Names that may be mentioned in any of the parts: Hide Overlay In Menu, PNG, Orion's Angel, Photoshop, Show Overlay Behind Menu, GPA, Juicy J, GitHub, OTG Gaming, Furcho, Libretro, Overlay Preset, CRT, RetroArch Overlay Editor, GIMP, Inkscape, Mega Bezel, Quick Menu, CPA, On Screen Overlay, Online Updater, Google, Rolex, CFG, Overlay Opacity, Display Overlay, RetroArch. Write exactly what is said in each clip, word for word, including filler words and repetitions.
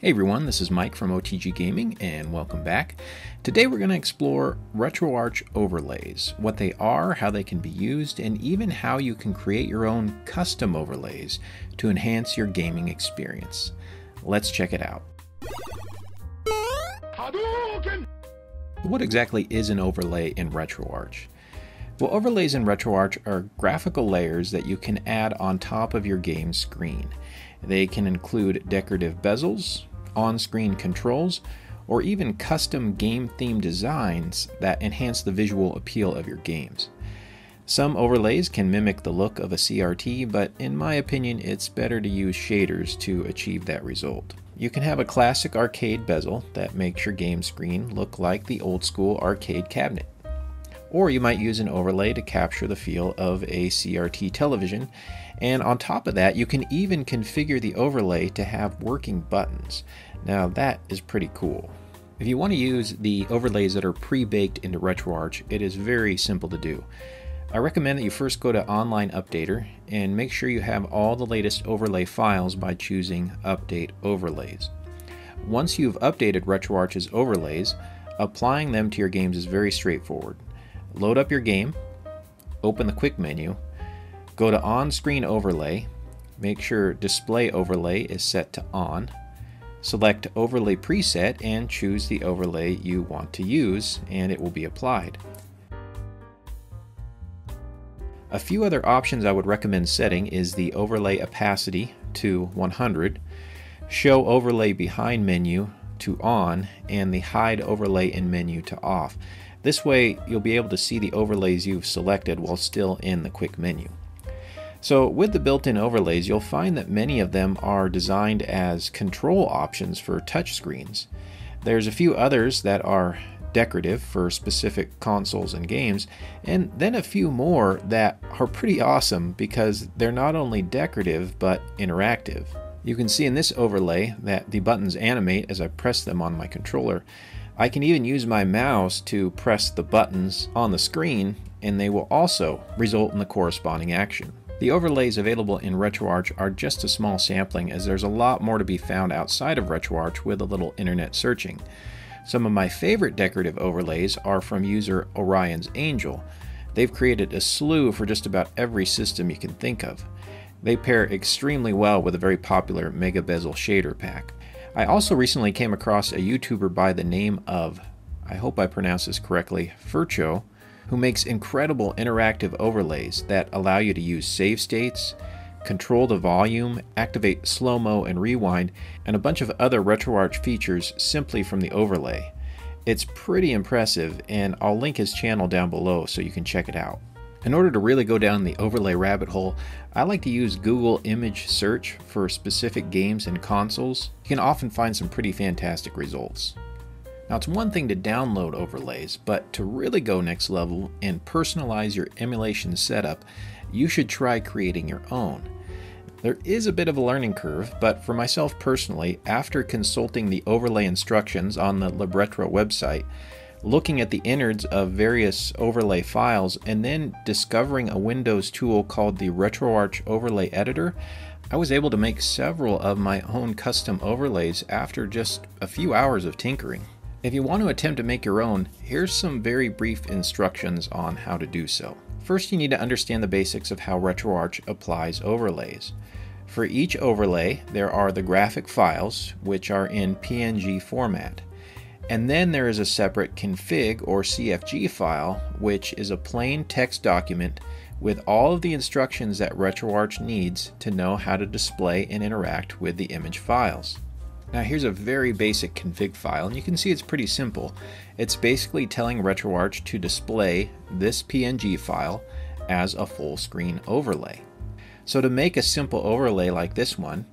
Hey everyone, this is Mike from O T G Gaming and welcome back. Today we're going to explore RetroArch overlays, what they are, how they can be used, and even how you can create your own custom overlays to enhance your gaming experience. Let's check it out. What exactly is an overlay in RetroArch? Well, overlays in RetroArch are graphical layers that you can add on top of your game screen. They can include decorative bezels, on-screen controls, or even custom game theme designs that enhance the visual appeal of your games. Some overlays can mimic the look of a C R T, but in my opinion, it's better to use shaders to achieve that result. You can have a classic arcade bezel that makes your game screen look like the old-school arcade cabinet. Or you might use an overlay to capture the feel of a C R T television, and on top of that you can even configure the overlay to have working buttons. Now that is pretty cool. If you want to use the overlays that are pre-baked into RetroArch, it is very simple to do. I recommend that you first go to Online Updater and make sure you have all the latest overlay files by choosing Update Overlays. Once you've updated RetroArch's overlays, applying them to your games is very straightforward. Load up your game, open the Quick Menu, go to On Screen Overlay, make sure Display Overlay is set to On, select Overlay Preset and choose the overlay you want to use and it will be applied. A few other options I would recommend setting is the Overlay Opacity to one hundred, Show Overlay Behind Menu to On, and the Hide Overlay In Menu to Off. This way you'll be able to see the overlays you've selected while still in the Quick Menu. So with the built-in overlays, you'll find that many of them are designed as control options for touchscreens. There's a few others that are decorative for specific consoles and games, and then a few more that are pretty awesome because they're not only decorative but interactive. You can see in this overlay that the buttons animate as I press them on my controller. I can even use my mouse to press the buttons on the screen and they will also result in the corresponding action. The overlays available in RetroArch are just a small sampling as there's a lot more to be found outside of RetroArch with a little internet searching. Some of my favorite decorative overlays are from user Orion's Angel. They've created a slew for just about every system you can think of. They pair extremely well with a very popular Mega Bezel shader pack. I also recently came across a YouTuber by the name of, I hope I pronounce this correctly, Furcho, who makes incredible interactive overlays that allow you to use save states, control the volume, activate slow-mo and rewind, and a bunch of other RetroArch features simply from the overlay. It's pretty impressive, and I'll link his channel down below so you can check it out. In order to really go down the overlay rabbit hole, I like to use Google image search for specific games and consoles. You can often find some pretty fantastic results. Now it's one thing to download overlays, but to really go next level and personalize your emulation setup, you should try creating your own. There is a bit of a learning curve, but for myself personally, after consulting the overlay instructions on the Libretro website, looking at the innards of various overlay files, and then discovering a Windows tool called the RetroArch Overlay Editor, I was able to make several of my own custom overlays after just a few hours of tinkering. If you want to attempt to make your own, here's some very brief instructions on how to do so. First, you need to understand the basics of how RetroArch applies overlays. For each overlay, there are the graphic files, which are in P N G format. And then there is a separate config or C F G file, which is a plain text document with all of the instructions that RetroArch needs to know how to display and interact with the image files. Now here's a very basic config file, and you can see it's pretty simple. It's basically telling RetroArch to display this P N G file as a full screen overlay. So to make a simple overlay like this one,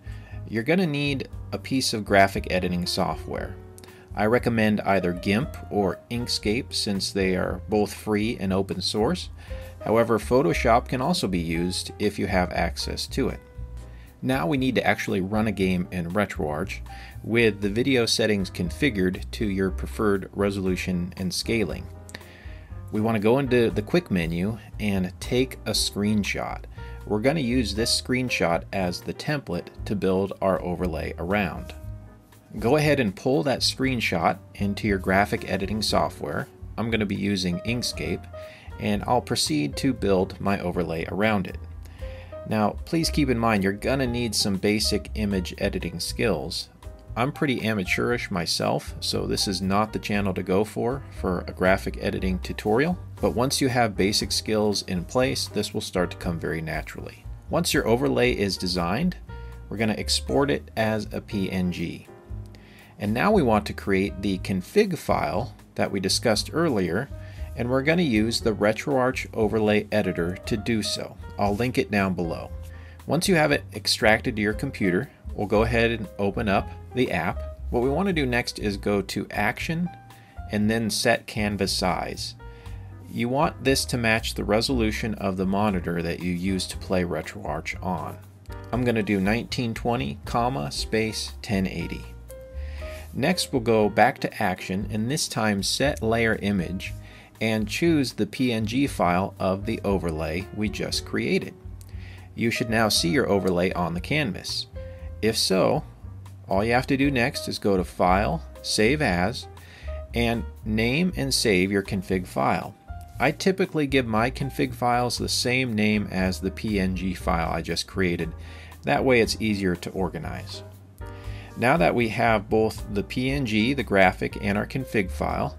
you're going to need a piece of graphic editing software. I recommend either GIMP or Inkscape since they are both free and open source. However, Photoshop can also be used if you have access to it. Now we need to actually run a game in RetroArch with the video settings configured to your preferred resolution and scaling. We want to go into the Quick Menu and take a screenshot. We're going to use this screenshot as the template to build our overlay around. go ahead and pull that screenshot into your graphic editing software. I'm going to be using Inkscape, and I'll proceed to build my overlay around it. Now, please keep in mind, you're going to need some basic image editing skills. I'm pretty amateurish myself, so this is not the channel to go for for a graphic editing tutorial. But once you have basic skills in place, this will start to come very naturally. Once your overlay is designed, we're going to export it as a P N G. And now we want to create the config file that we discussed earlier, and we're going to use the RetroArch Overlay Editor to do so. I'll link it down below. Once you have it extracted to your computer, we'll go ahead and open up the app. What we want to do next is go to Action and then Set Canvas Size. You want this to match the resolution of the monitor that you use to play RetroArch on. I'm going to do nineteen twenty, comma, space, ten eighty. Next, we'll go back to Action and this time Set Layer Image and choose the P N G file of the overlay we just created. You should now see your overlay on the canvas. If so, all you have to do next is go to File, Save As, and name and save your config file. I typically give my config files the same name as the P N G file I just created. That way it's easier to organize. Now that we have both the P N G, the graphic, and our config file,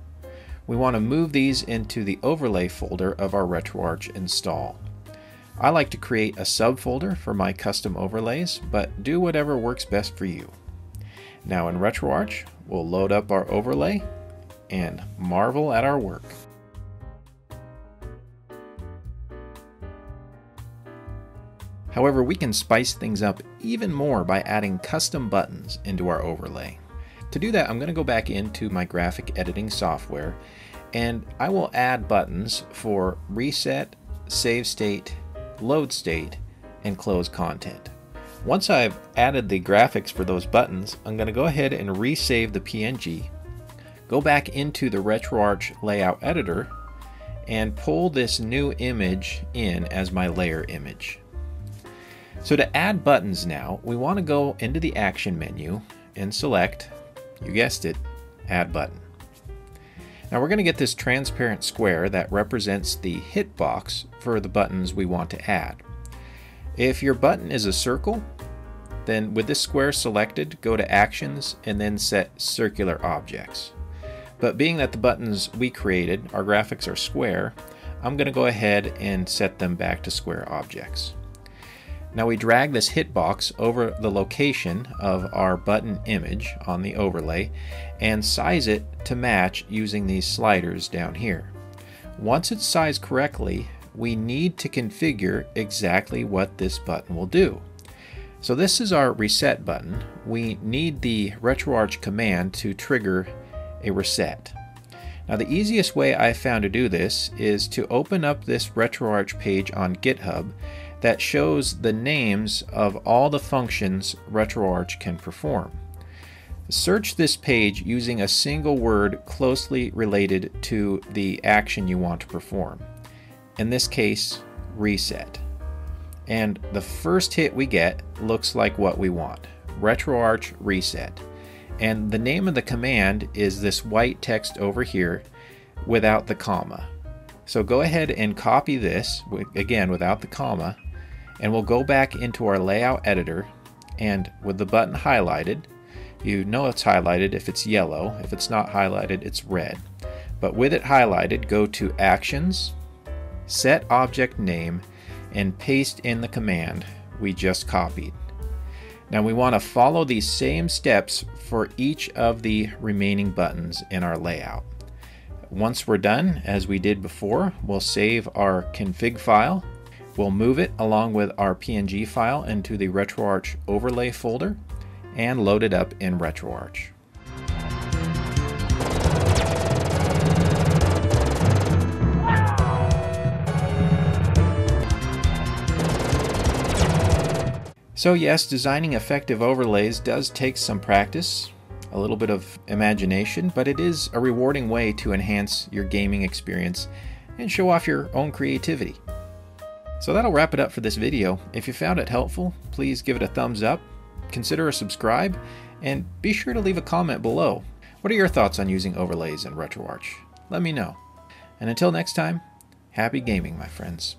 we want to move these into the overlay folder of our RetroArch install. I like to create a subfolder for my custom overlays, but do whatever works best for you. Now in RetroArch, we'll load up our overlay and marvel at our work. However, we can spice things up even more by adding custom buttons into our overlay. To do that, I'm going to go back into my graphic editing software, and I will add buttons for reset, save state, load state, and close content. Once I've added the graphics for those buttons, I'm going to go ahead and resave the P N G, go back into the RetroArch layout editor, and pull this new image in as my layer image. So to add buttons now, we want to go into the action menu and select, you guessed it, Add Button. Now we're going to get this transparent square that represents the hitbox for the buttons we want to add. If your button is a circle, then with this square selected, go to Actions and then set Circular Objects. But being that the buttons we created, our graphics are square, I'm going to go ahead and set them back to square objects. Now we drag this hitbox over the location of our button image on the overlay and size it to match using these sliders down here. Once it's sized correctly, we need to configure exactly what this button will do. So this is our reset button. We need the RetroArch command to trigger a reset. Now the easiest way I found to do this is to open up this RetroArch page on GitHub that shows the names of all the functions RetroArch can perform. Search this page using a single word closely related to the action you want to perform. In this case, reset. And the first hit we get looks like what we want, RetroArch Reset. And the name of the command is this white text over here without the comma. So go ahead and copy this, again without the comma, and we'll go back into our layout editor, and with the button highlighted, you know it's highlighted if it's yellow, if it's not highlighted it's red, but with it highlighted, go to Actions, Set Object Name, and paste in the command we just copied. Now we want to follow these same steps for each of the remaining buttons in our layout. Once we're done, as we did before, we'll save our config file. We'll move it along with our P N G file into the RetroArch overlay folder and load it up in RetroArch. So yes, designing effective overlays does take some practice, a little bit of imagination, but it is a rewarding way to enhance your gaming experience and show off your own creativity. So that'll wrap it up for this video. If you found it helpful, please give it a thumbs up, consider a subscribe, and be sure to leave a comment below. What are your thoughts on using overlays in RetroArch? Let me know. And until next time, happy gaming, my friends.